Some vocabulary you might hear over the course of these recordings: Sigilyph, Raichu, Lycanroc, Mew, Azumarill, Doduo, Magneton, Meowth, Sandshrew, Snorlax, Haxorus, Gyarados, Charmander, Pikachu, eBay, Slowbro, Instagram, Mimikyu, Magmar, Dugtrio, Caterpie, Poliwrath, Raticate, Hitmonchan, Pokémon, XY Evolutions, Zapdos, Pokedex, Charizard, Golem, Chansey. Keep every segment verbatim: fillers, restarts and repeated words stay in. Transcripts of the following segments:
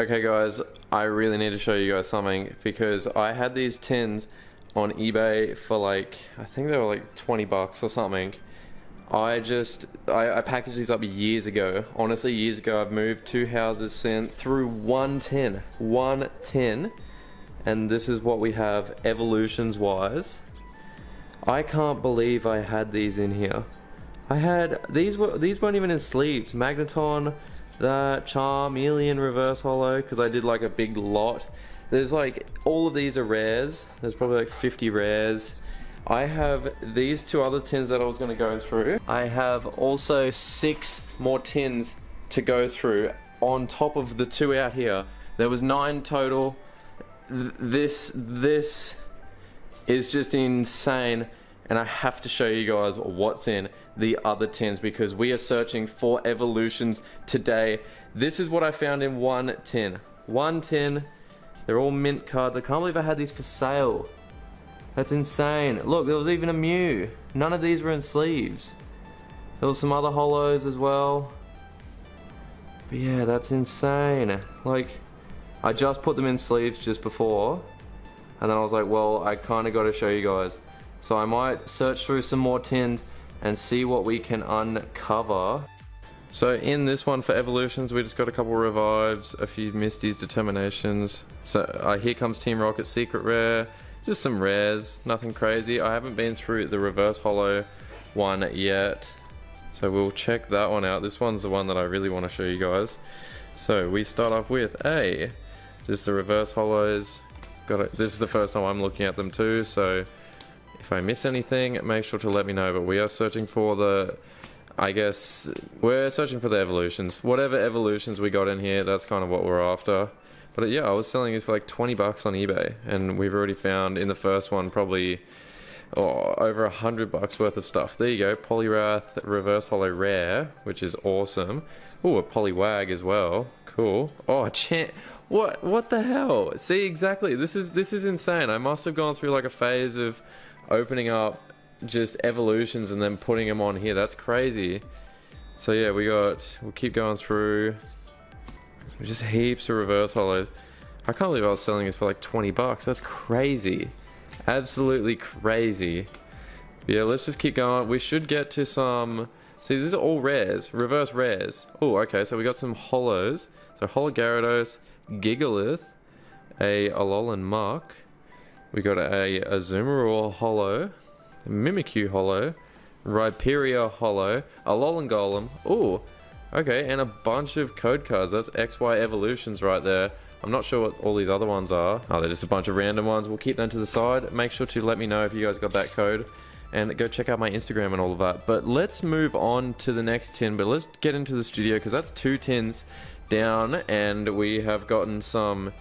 Okay guys, I really need to show you guys something, because I had these tins on eBay for like, I think they were like twenty bucks or something. I just, I, I packaged these up years ago. Honestly, years ago. I've moved two houses since, through one tin, one tin. And this is what we have evolutions wise. I can't believe I had these in here. I had, these, were, these weren't even in sleeves. Magneton, that, Charmeleon reverse holo, because I did like a big lot. There's like, all of these are rares. There's probably like fifty rares. I have these two other tins that I was going to go through. I have also six more tins to go through on top of the two out here. There was nine total. This, this is just insane. And I have to show you guys what's in the other tins, because we are searching for evolutions today. This is what I found in one tin. One tin. They're all mint cards. I can't believe I had these for sale. That's insane. Look, there was even a Mew. None of these were in sleeves. There was some other holos as well. But yeah, that's insane. Like, I just put them in sleeves just before. And then I was like, well, I kind of got to show you guys. So I might search through some more tins and see what we can uncover. So in this one for evolutions, we just got a couple revives, a few Misty's, determinations. So uh, here comes Team Rocket, secret rare, just some rares, nothing crazy. I haven't been through the reverse holo one yet, so we'll check that one out. This one's the one that I really want to show you guys. So we start off with a, just the reverse holos. Got it. This is the first time I'm looking at them too, so if I miss anything, make sure to let me know. But we are searching for the, I guess, we're searching for the evolutions. Whatever evolutions we got in here, that's kind of what we're after. But yeah, I was selling these for like twenty bucks on eBay. And we've already found in the first one probably oh, over a hundred bucks worth of stuff. There you go, Poliwrath reverse holo rare, which is awesome. Ooh, a Poliwag as well. Cool. Oh, a chant. What, what the hell? See, exactly. This is, this is insane. I must have gone through like a phase of opening up just evolutions and then putting them on here. That's crazy. So yeah, we got, we'll keep going through. Just heaps of reverse holos. I can't believe I was selling this for like twenty bucks. That's crazy. Absolutely crazy. But yeah, let's just keep going. We should get to some, see, these are all rares, reverse rares. Oh, okay, so we got some holos. So holo Gyarados, Gigalith, a Alolan Muck. We got a Azumarill holo, Mimikyu holo, Rhyperia holo, Alolan Golem. Ooh, okay, and a bunch of code cards. That's X Y Evolutions right there. I'm not sure what all these other ones are. Oh, they're just a bunch of random ones. We'll keep them to the side. Make sure to let me know if you guys got that code. And go check out my Instagram and all of that. But let's move on to the next tin. But let's get into the studio, because that's two tins down. And we have gotten some,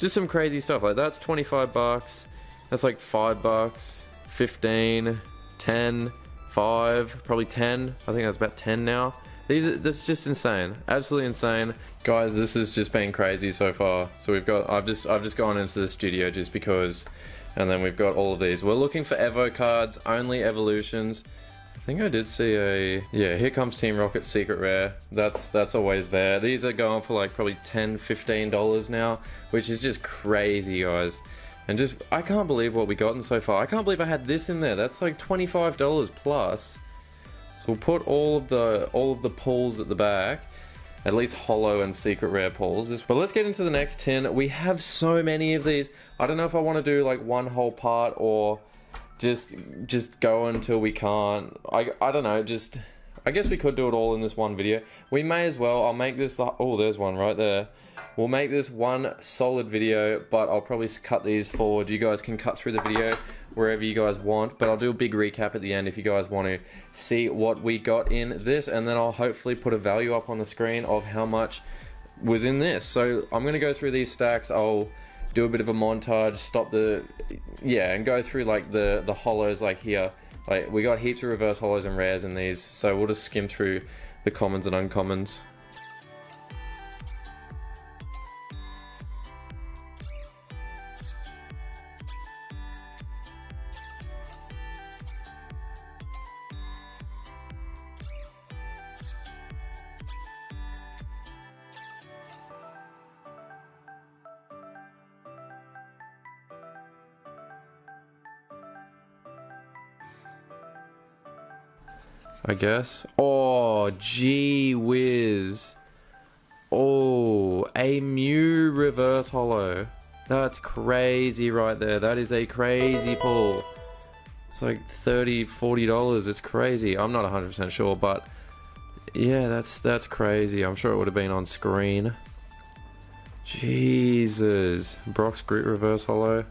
just some crazy stuff. Like, that's twenty-five bucks. That's like five bucks. fifteen, ten, five, probably ten. I think that's about ten now. These are, this is just insane. Absolutely insane. Guys, this has just been crazy so far. So we've got, I've just, I've just gone into the studio just because, and then we've got all of these. We're looking for Evo cards, only evolutions. I think I did see a, yeah, here comes Team Rocket secret rare. That's, that's always there. These are going for like probably ten, fifteen dollars now, which is just crazy, guys. And just, I can't believe what we've gotten so far. I can't believe I had this in there. That's like twenty-five dollars plus. So we'll put all of the all of the pulls at the back, at least holo and secret rare pulls. But let's get into the next tin. We have so many of these. I don't know if I want to do like one whole part or just just go until we can't. I I don't know. Just I guess we could do it all in this one video. We may as well. I'll make this. Oh, there's one right there. We'll make this one solid video, but I'll probably cut these forward. You guys can cut through the video wherever you guys want, but I'll do a big recap at the end if you guys want to see what we got in this, and then I'll hopefully put a value up on the screen of how much was in this. So I'm going to go through these stacks. I'll do a bit of a montage, stop the, yeah, and go through like the, the holos like here. Like, we got heaps of reverse holos and rares in these, so we'll just skim through the commons and uncommons. I guess. Oh, gee whiz. Oh, a Mew reverse holo. That's crazy right there. That is a crazy pull. It's like thirty, forty dollars. It's crazy. I'm not one hundred percent sure, but yeah, that's that's crazy. I'm sure it would have been on screen. Jesus. Brock's Groot reverse holo.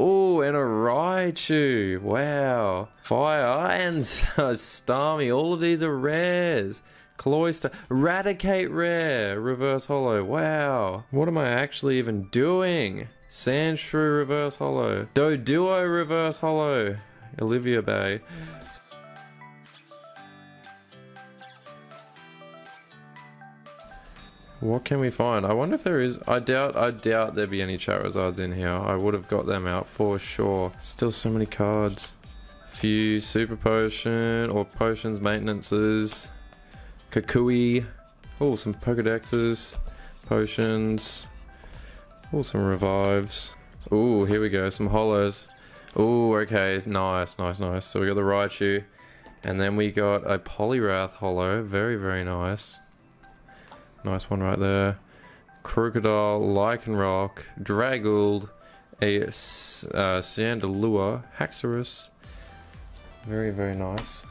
Oh, and a Raichu. Wow. Fire Irons. Starmie. All of these are rares. Cloyster. Raticate rare. Reverse holo. Wow. What am I actually even doing? Sandshrew reverse holo. Doduo reverse holo. Olivia Bay. What can we find? I wonder if there is. I doubt, I doubt there'd be any Charizards in here. I would have got them out for sure. Still so many cards. Few Super Potion or Potions Maintenances. Kakui. Oh, some Pokedexes. Potions. Oh, some Revives. Oh, here we go. Some Holos. Oh, okay. Nice, nice, nice. So we got the Raichu. And then we got a Poliwrath Holo. Very, very nice. Nice one right there. Crocodile, Lycanroc, Draggled, a uh, Sandalua, Haxorus. Very, very nice.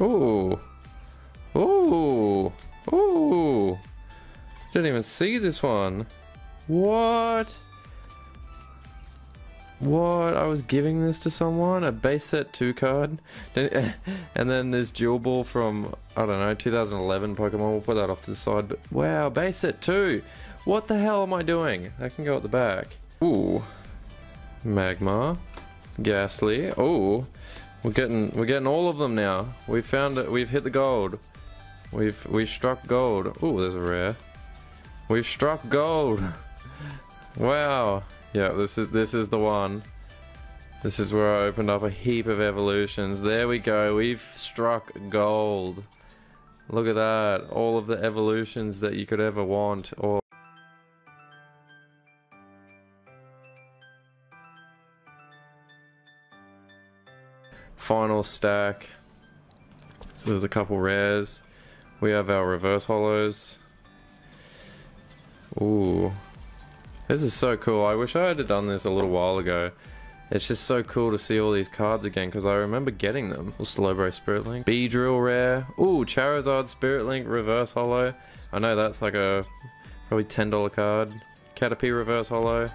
Ooh. Ooh, ooh, didn't even see this one. What? What? I was giving this to someone? A base set two card? And then this dual ball from, I don't know, two thousand eleven Pokemon. We'll put that off to the side, but wow, base set two. What the hell am I doing? That can go at the back. Ooh, Magmar, Ghastly, ooh. We're getting, we're getting all of them now. We've found it, we've hit the gold. We've, we struck gold. Ooh, there's a rare. We've struck gold. Wow. Yeah, this is, this is the one. This is where I opened up a heap of evolutions. There we go, we've struck gold. Look at that, all of the evolutions that you could ever want. Or final stack. So there's a couple rares. We have our reverse holos. Ooh. This is so cool. I wish I had done this a little while ago. It's just so cool to see all these cards again because I remember getting them. Oh, Slowbro Spirit Link. Beedrill rare. Ooh, Charizard Spirit Link reverse holo. I know that's like a probably ten dollar card. Caterpie reverse holo.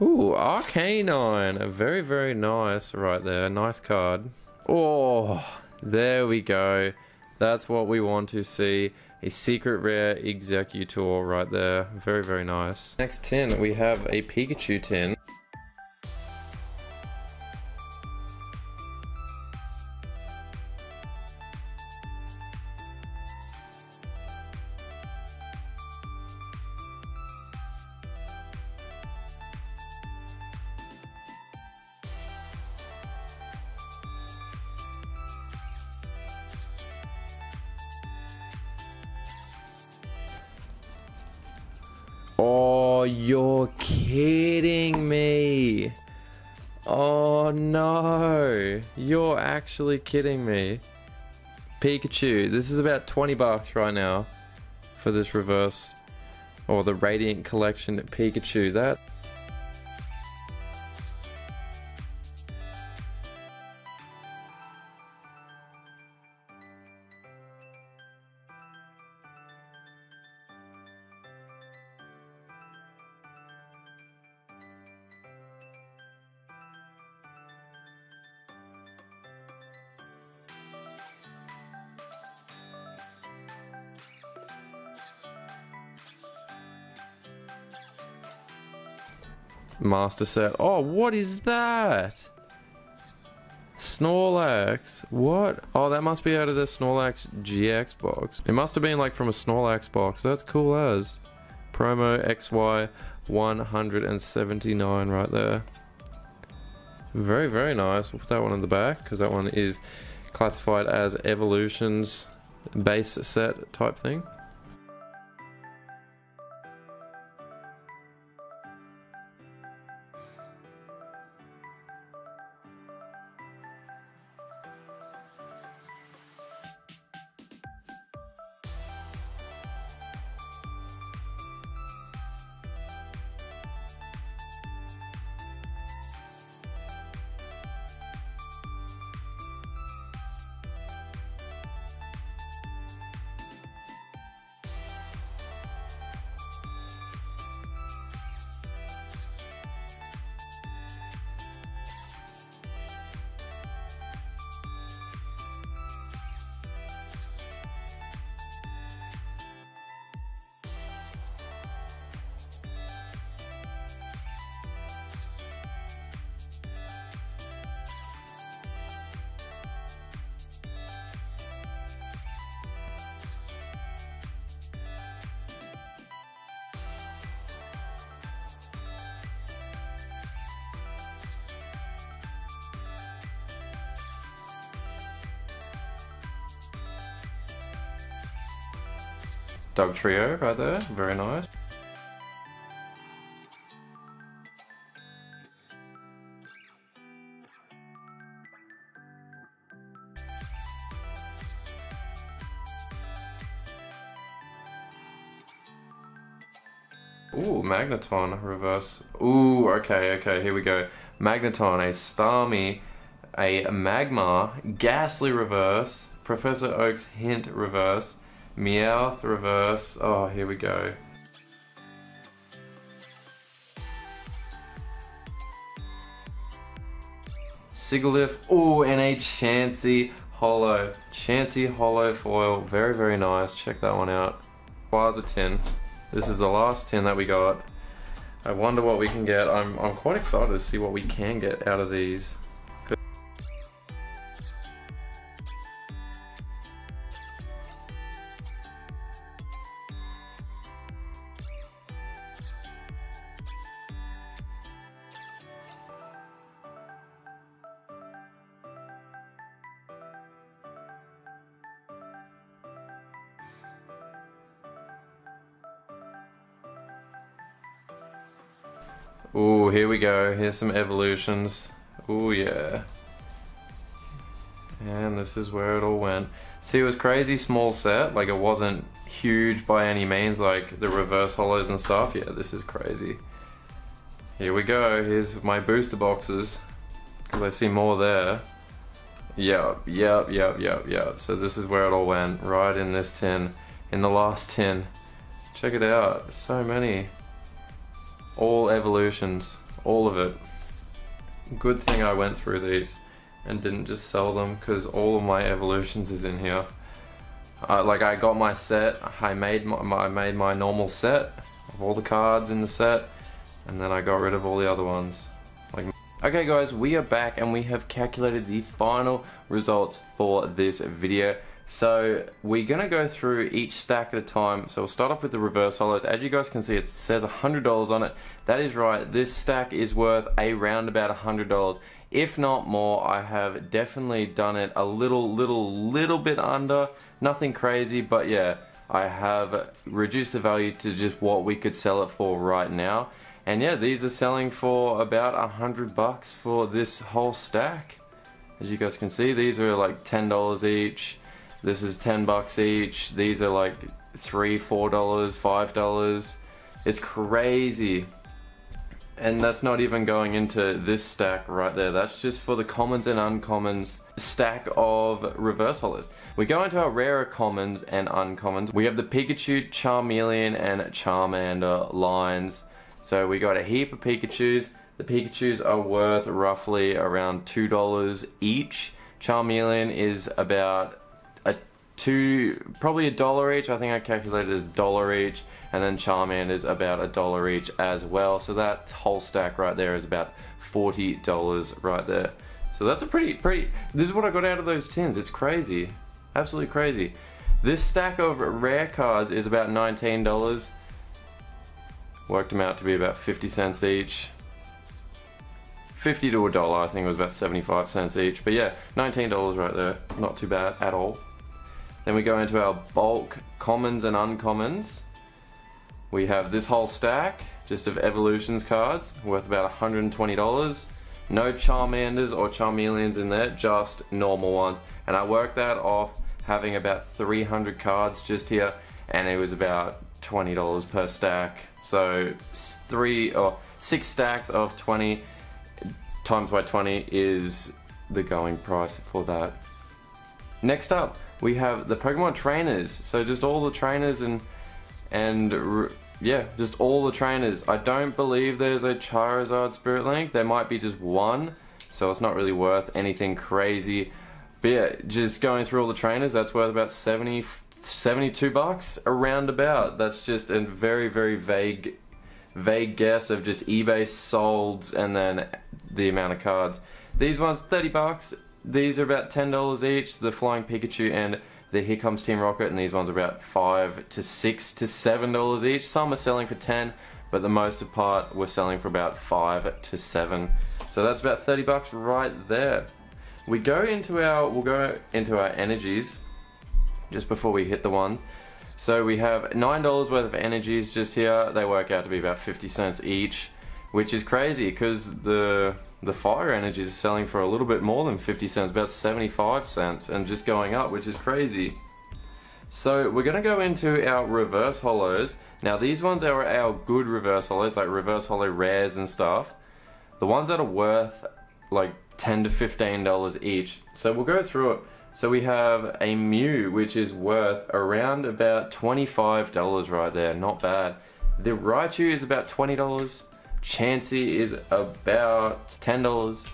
Ooh, Arcanine. Very, very nice right there. Nice card. Oh, there we go. That's what we want to see. A secret rare Executor right there. Very, very nice. Next tin, we have a Pikachu tin. Oh, you're kidding me. Oh no, you're actually kidding me. Pikachu, this is about twenty bucks right now for this reverse or the Radiant Collection Pikachu. That Master set. Oh, what is that? Snorlax. What? Oh, that must be out of the Snorlax G X box. It must have been like from a Snorlax box. That's cool as. Promo X Y one hundred seventy-nine right there. Very, very nice. We'll put that one in the back because that one is classified as Evolutions base set type thing. Dub trio right there, very nice. Ooh, Magneton reverse. Ooh, okay, okay, here we go. Magneton, a Starmie, a Magmar, Ghastly reverse, Professor Oak's Hint reverse, Meowth reverse. Oh, here we go. Sigilyph. Oh, and a Chansey Holo. Chansey Holo foil. Very, very nice. Check that one out. Quasertin. This is the last tin that we got. I wonder what we can get. I'm, I'm quite excited to see what we can get out of these. Ooh, here we go. Here's some evolutions. Ooh, yeah. And this is where it all went. See, it was crazy small set. Like, it wasn't huge by any means, like the reverse holos and stuff. Yeah, this is crazy. Here we go. Here's my booster boxes. Because I see more there. Yep, yep, yep, yep, yep. So this is where it all went. Right in this tin. In the last tin. Check it out. So many. All evolutions, all of it. Good thing I went through these and didn't just sell them, because all of my evolutions is in here. Uh, like, I got my set, I made my, my, I made my normal set of all the cards in the set, and then I got rid of all the other ones. Like, okay guys, we are back and we have calculated the final results for this video. So we're gonna go through each stack at a time. So we'll start off with the reverse holos. As you guys can see, it says one hundred dollars on it. That is right, this stack is worth around about one hundred dollars. If not more. I have definitely done it a little, little, little bit under. Nothing crazy, but yeah, I have reduced the value to just what we could sell it for right now. And yeah, these are selling for about one hundred bucks for this whole stack. As you guys can see, these are like ten dollars each. This is ten bucks each. These are like three, four dollars, five dollars. It's crazy. And that's not even going into this stack right there. That's just for the commons and uncommons stack of reverse holos. We go into our rarer commons and uncommons. We have the Pikachu, Charmeleon, and Charmander lines. So we got a heap of Pikachus. The Pikachus are worth roughly around two dollars each. Charmeleon is about two, probably a dollar each. I think I calculated a dollar each, and then Charmander's about a dollar each as well. So that whole stack right there is about forty dollars right there. So that's a pretty, pretty, this is what I got out of those tins. It's crazy, absolutely crazy. This stack of rare cards is about nineteen dollars. Worked them out to be about fifty cents each. fifty to a dollar, I think it was about seventy-five cents each. But yeah, nineteen dollars right there, not too bad at all. Then we go into our bulk commons and uncommons. We have this whole stack, just of Evolutions cards, worth about one hundred twenty dollars. No Charmanders or Charmeleons in there, just normal ones. And I worked that off having about three hundred cards just here, and it was about twenty dollars per stack. So three or six stacks of twenty times by twenty is the going price for that. Next up, we have the Pokemon trainers. So just all the trainers and and yeah, just all the trainers. I don't believe there's a Charizard Spirit Link. There might be just one, so it's not really worth anything crazy. But yeah, just going through all the trainers, that's worth about seventy, seventy-two bucks around about. That's just a very, very vague, vague guess of just eBay solds and then the amount of cards. These ones, thirty bucks. These are about ten dollars each, the Flying Pikachu and the Here Comes Team Rocket, and these ones are about five to six to seven dollars each. Some are selling for ten, but the most part we're selling for about five to seven. So that's about thirty bucks right there. We go into our, we'll go into our energies just before we hit the one. So we have nine dollars worth of energies just here. They work out to be about fifty cents each, which is crazy because the the fire energies are selling for a little bit more than fifty cents, about seventy-five cents, and just going up, which is crazy. So we're gonna go into our reverse holos. Now these ones are our good reverse holos, like reverse holo rares and stuff. The ones that are worth like ten to fifteen dollars each. So we'll go through it. So we have a Mew, which is worth around about twenty-five dollars right there, not bad. The Raichu is about twenty dollars. Chansey is about ten dollars.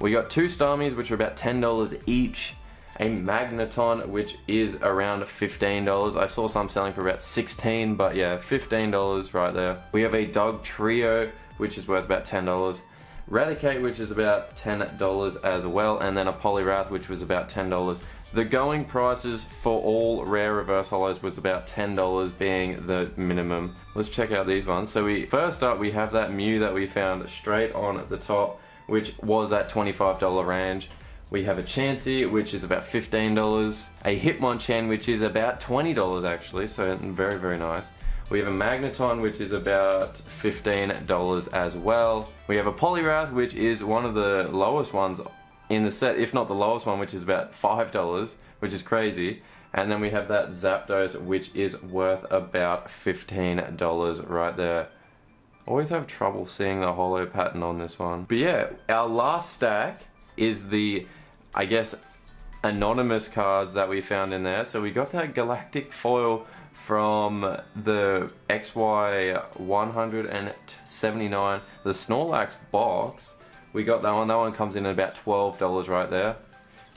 We got two Starmies, which are about ten dollars each. A Magneton, which is around fifteen dollars. I saw some selling for about sixteen dollars, but yeah, fifteen dollars right there. We have a Dugtrio, which is worth about ten dollars. Raticate, which is about ten dollars as well, and then a Poliwrath, which was about ten dollars. The going prices for all rare reverse holos was about ten dollars being the minimum. Let's check out these ones. So we first up, we have that Mew that we found straight on at the top, which was that twenty-five dollar range. We have a Chansey, which is about fifteen dollars. A Hitmonchan, which is about twenty dollars actually, so very, very nice. We have a Magneton, which is about fifteen dollars as well. We have a Poliwrath, which is one of the lowest ones in the set, if not the lowest one, which is about five dollars, which is crazy. And then we have that Zapdos, which is worth about fifteen dollars right there. Always have trouble seeing the holo pattern on this one. But yeah, our last stack is the, I guess, anonymous cards that we found in there. So we got that Galactic Foil from the X Y one seventy-nine, the Snorlax box. We got that one. That one comes in at about twelve dollars right there.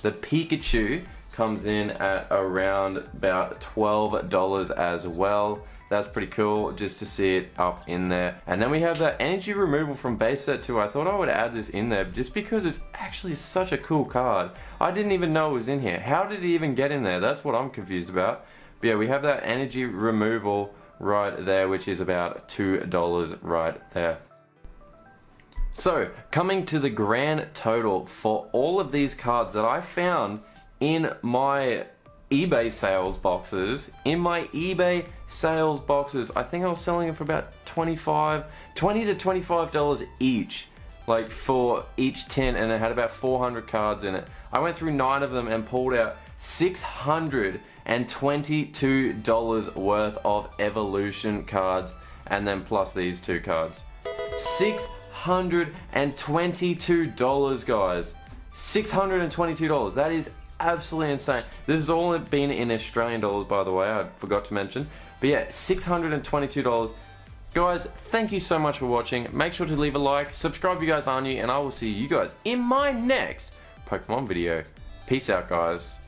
The Pikachu comes in at around about twelve dollars as well. That's pretty cool just to see it up in there. And then we have that energy removal from base set two. I thought I would add this in there just because it's actually such a cool card. I didn't even know it was in here. How did it even get in there? That's what I'm confused about. But yeah, we have that energy removal right there, which is about two dollars right there. So, coming to the grand total for all of these cards that I found in my eBay sales boxes. In my eBay sales boxes, I think I was selling them for about twenty-five, twenty to twenty-five dollars each, like for each tin, and it had about four hundred cards in it. I went through nine of them and pulled out six hundred twenty-two dollars worth of evolution cards, and then plus these two cards. six hundred twenty-two dollars, guys. six hundred twenty-two dollars, that is absolutely insane. This has all been in Australian dollars, by the way, I forgot to mention. But yeah, six hundred twenty-two dollars. Guys, thank you so much for watching. Make sure to leave a like, subscribe if you guys are new, and I will see you guys in my next Pokemon video. Peace out, guys.